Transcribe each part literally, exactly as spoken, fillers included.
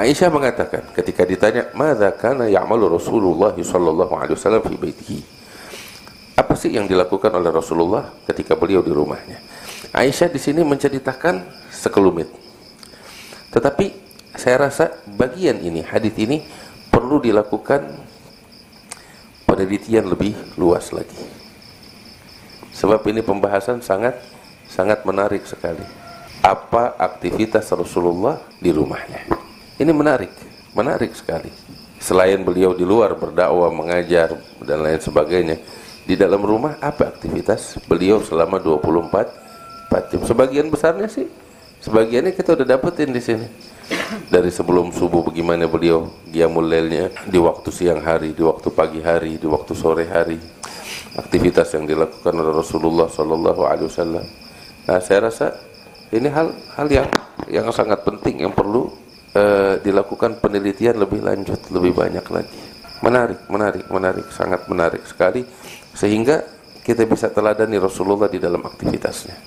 Aisyah mengatakan ketika ditanya madza kana ya'malu Rasulullah sallallahu alaihi wasallam fi baitihi, apa sih yang dilakukan oleh Rasulullah ketika beliau di rumahnya? Aisyah di sini menceritakan sekelumit, tetapi saya rasa bagian ini, hadis ini perlu dilakukan penelitian lebih luas lagi, sebab ini pembahasan sangat sangat menarik sekali. Apa aktivitas Rasulullah di rumahnya? Ini menarik, menarik sekali. Selain beliau di luar berdakwah, mengajar, dan lain sebagainya, di dalam rumah apa aktivitas beliau selama dua puluh empat jam? Sebagian besarnya sih, sebagiannya kita udah dapetin di sini. Dari sebelum subuh bagaimana beliau qiyamul lailnya, di waktu siang hari, di waktu pagi hari, di waktu sore hari. Aktivitas yang dilakukan oleh Rasulullah Shallallahu Alaihi Wasallam. Nah, saya rasa ini hal hal yang yang sangat penting, yang perlu Uh, dilakukan penelitian lebih lanjut, lebih banyak lagi. Menarik, menarik, menarik, sangat menarik sekali, sehingga kita bisa teladani Rasulullah di dalam aktivitasnya.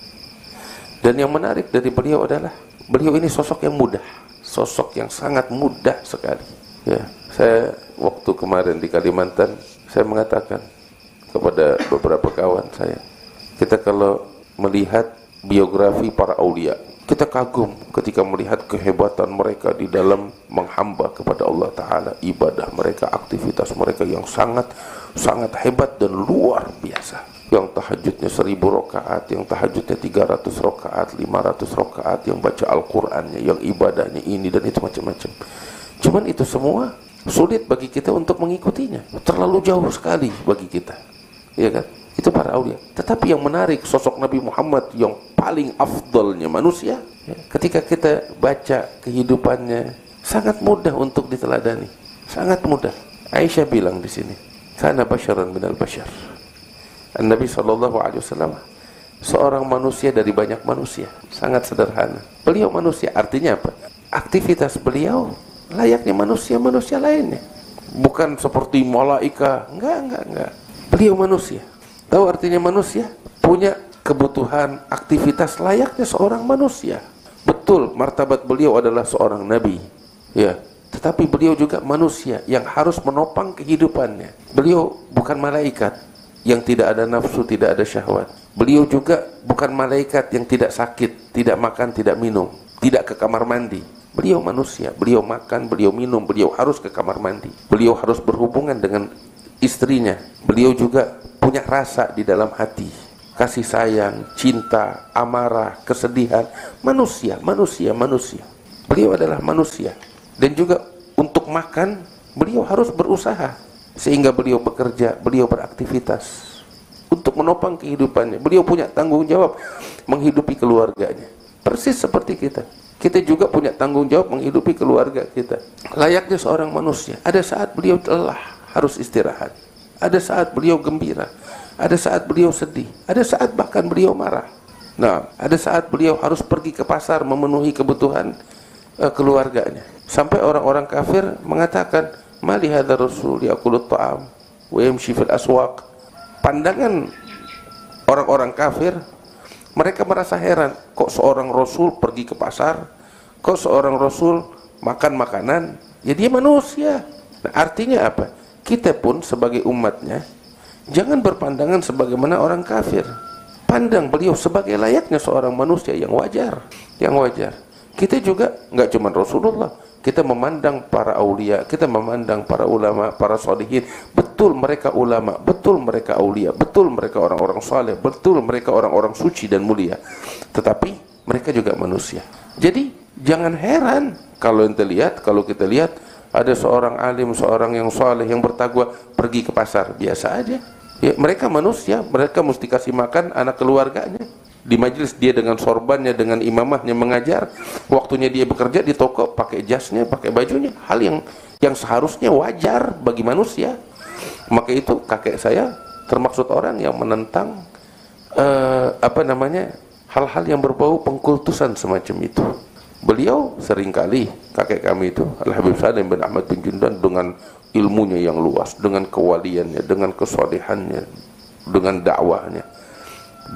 Dan yang menarik dari beliau adalah beliau ini sosok yang mudah, sosok yang sangat mudah sekali. Ya, saya waktu kemarin di Kalimantan, saya mengatakan kepada beberapa kawan saya, kita kalau melihat biografi para aulia, kita kagum ketika melihat kehebatan mereka di dalam menghamba kepada Allah Ta'ala, ibadah mereka, aktivitas mereka yang sangat sangat hebat dan luar biasa. Yang tahajudnya seribu rokaat, yang tahajudnya tiga ratus rokaat, lima ratus rokaat, yang baca Al-Qur'annya, yang ibadahnya ini dan itu macam-macam. Cuman itu semua sulit bagi kita untuk mengikutinya, terlalu jauh sekali bagi kita, iya kan? Itu para aulia. Tetapi yang menarik, sosok Nabi Muhammad yang paling afdalnya manusia, ya, ketika kita baca kehidupannya, sangat mudah untuk diteladani, sangat mudah. Aisyah bilang di sini, kana basyaran minal basyar. Nabi shallallahu alaihi wasallam seorang manusia dari banyak manusia, sangat sederhana. Beliau manusia, artinya apa? Aktivitas beliau layaknya manusia-manusia lainnya, bukan seperti malaika, enggak, enggak, enggak. Beliau manusia. Tahu artinya manusia? Punya kebutuhan aktivitas layaknya seorang manusia. Betul, martabat beliau adalah seorang nabi, ya. Tetapi beliau juga manusia yang harus menopang kehidupannya. Beliau bukan malaikat yang tidak ada nafsu, tidak ada syahwat. Beliau juga bukan malaikat yang tidak sakit, tidak makan, tidak minum, tidak ke kamar mandi. Beliau manusia, beliau makan, beliau minum, beliau harus ke kamar mandi. Beliau harus berhubungan dengan istrinya. Beliau juga punya rasa di dalam hati, kasih sayang, cinta, amarah, kesedihan. Manusia, manusia, manusia. Beliau adalah manusia. Dan juga untuk makan, beliau harus berusaha, sehingga beliau bekerja, beliau beraktivitas untuk menopang kehidupannya. Beliau punya tanggung jawab menghidupi keluarganya. Persis seperti kita. Kita juga punya tanggung jawab menghidupi keluarga kita. Layaknya seorang manusia, ada saat beliau lelah, harus istirahat. Ada saat beliau gembira, ada saat beliau sedih, ada saat bahkan beliau marah. Nah, ada saat beliau harus pergi ke pasar memenuhi kebutuhan uh, keluarganya. Sampai orang-orang kafir mengatakan, "Mali hadzal rasul ya'kulu ta'am wa yamshi fil aswaq." Pandangan orang-orang kafir, mereka merasa heran, kok seorang rasul pergi ke pasar, kok seorang rasul makan makanan, ya dia manusia. Nah, artinya apa? Kita pun sebagai umatnya jangan berpandangan sebagaimana orang kafir. Pandang beliau sebagai layaknya seorang manusia yang wajar, yang wajar. Kita juga nggak cuma Rasulullah, kita memandang para aulia, kita memandang para ulama, para sholihin. Betul mereka ulama, betul mereka aulia, betul mereka orang-orang saleh, betul mereka orang-orang suci dan mulia. Tetapi mereka juga manusia. Jadi jangan heran kalau kita lihat, kalau kita lihat. Ada seorang alim, seorang yang saleh, yang bertakwa pergi ke pasar, biasa aja. Ya, mereka manusia, mereka mesti kasih makan anak keluarganya. Di majelis dia dengan sorbannya, dengan imamahnya mengajar. Waktunya dia bekerja di toko, pakai jasnya, pakai bajunya. Hal yang yang seharusnya wajar bagi manusia. Maka itu kakek saya termaksud orang yang menentang uh, apa namanya hal-hal yang berbau pengkultusan semacam itu. Beliau seringkali, kakek kami itu Al-Habib Salim bin Ahmad bin Jundan, dengan ilmunya yang luas, dengan kewaliannya, dengan kesolehannya, dengan dakwahnya,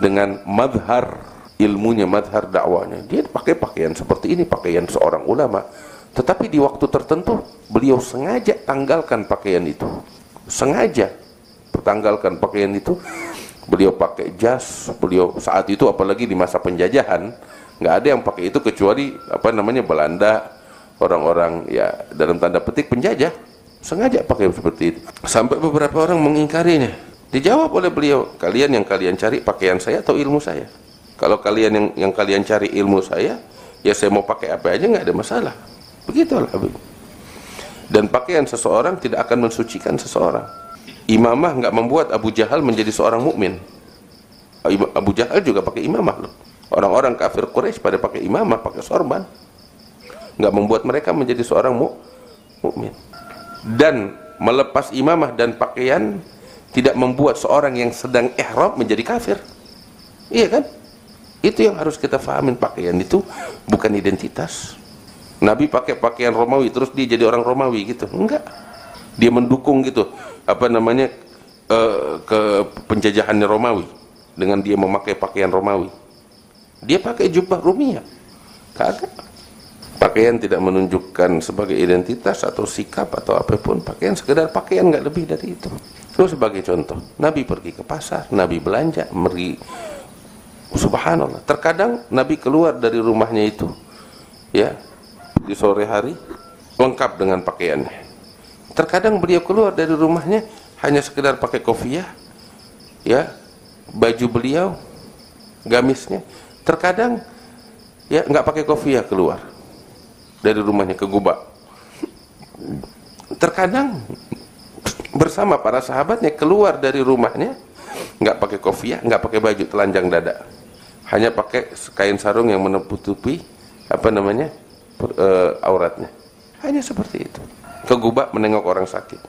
dengan madhar ilmunya, madhar dakwahnya, dia pakai pakaian seperti ini, pakaian seorang ulama, Tetapi di waktu tertentu beliau sengaja tanggalkan pakaian itu, sengaja tanggalkan pakaian itu. Beliau pakai jas, beliau saat itu apalagi di masa penjajahan, nggak ada yang pakai itu kecuali apa namanya Belanda, orang-orang ya dalam tanda petik penjajah, sengaja pakai seperti itu. Sampai beberapa orang mengingkarinya. Dijawab oleh beliau, kalian yang kalian cari pakaian saya atau ilmu saya? Kalau kalian yang yang kalian cari ilmu saya, ya saya mau pakai apa aja nggak ada masalah. Begitulah. Dan pakaian seseorang tidak akan mensucikan seseorang. Imamah nggak membuat Abu Jahal menjadi seorang mukmin. Abu Jahal juga pakai imamah loh. Orang-orang kafir Quraisy pada pakai imamah, pakai sorban, nggak membuat mereka menjadi seorang mukmin. Dan melepas imamah dan pakaian tidak membuat seorang yang sedang ihram menjadi kafir. Iya kan? Itu yang harus kita fahamin, pakaian itu bukan identitas. Nabi pakai pakaian Romawi terus dia jadi orang Romawi gitu, enggak. Dia mendukung gitu apa namanya uh, ke penjajahannya Romawi dengan dia memakai pakaian Romawi. Dia pakai jubah Rumia, kagak. Pakaian tidak menunjukkan sebagai identitas atau sikap atau apapun. Pakaian sekedar pakaian, nggak lebih dari itu. Lalu sebagai contoh, Nabi pergi ke pasar, Nabi belanja, pergi. Subhanallah, terkadang Nabi keluar dari rumahnya itu, ya, di sore hari lengkap dengan pakaiannya. Terkadang beliau keluar dari rumahnya hanya sekedar pakai kopiah, ya, baju beliau, gamisnya. Terkadang ya nggak pakai kopiah keluar dari rumahnya ke Guba. Terkadang bersama para sahabatnya keluar dari rumahnya nggak pakai kopiah, nggak pakai baju, telanjang dada, hanya pakai kain sarung yang menutupi apa namanya uh, auratnya. Hanya seperti itu. Ke Guba menengok orang sakit.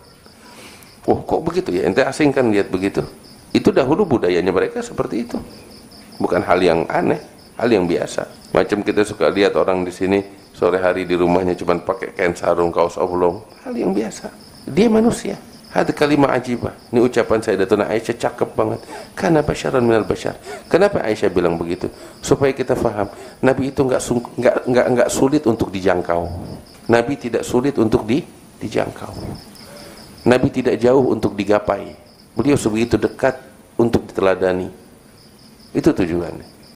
Oh, kok begitu ya? Ente asing kan lihat begitu. Itu dahulu budayanya mereka seperti itu. Bukan hal yang aneh, hal yang biasa. Macam kita suka lihat orang di sini sore hari di rumahnya cuma pakai kain sarung, kaos oblong, hal yang biasa. Dia manusia. Ada kalimah ajibah. Ini ucapan Sayyidatuna Aisyah, cakep banget. Kana basyaran minal basyar. Kenapa Aisyah bilang begitu? Supaya kita faham, Nabi itu nggak nggak nggak nggak sulit untuk dijangkau. Nabi tidak sulit untuk di dijangkau. Nabi tidak jauh untuk digapai. Beliau sebegitu dekat untuk diteladani. Itu tujuannya.